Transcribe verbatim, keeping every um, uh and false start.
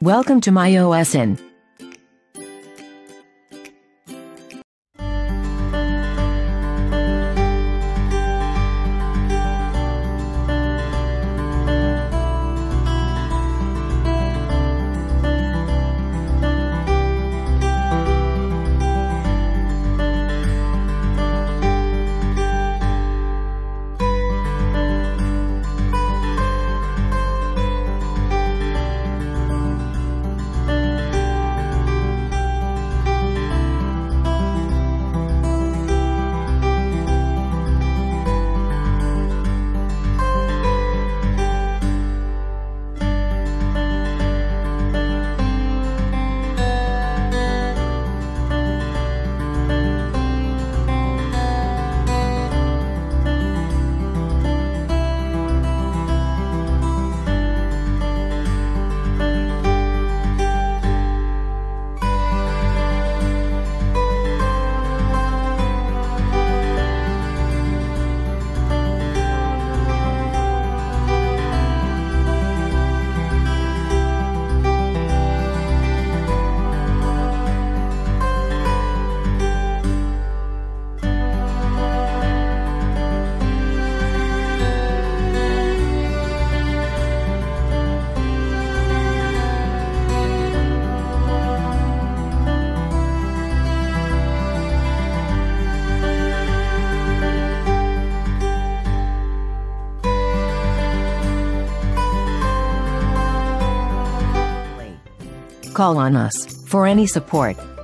Welcome to MyOS In. Call on us for any support.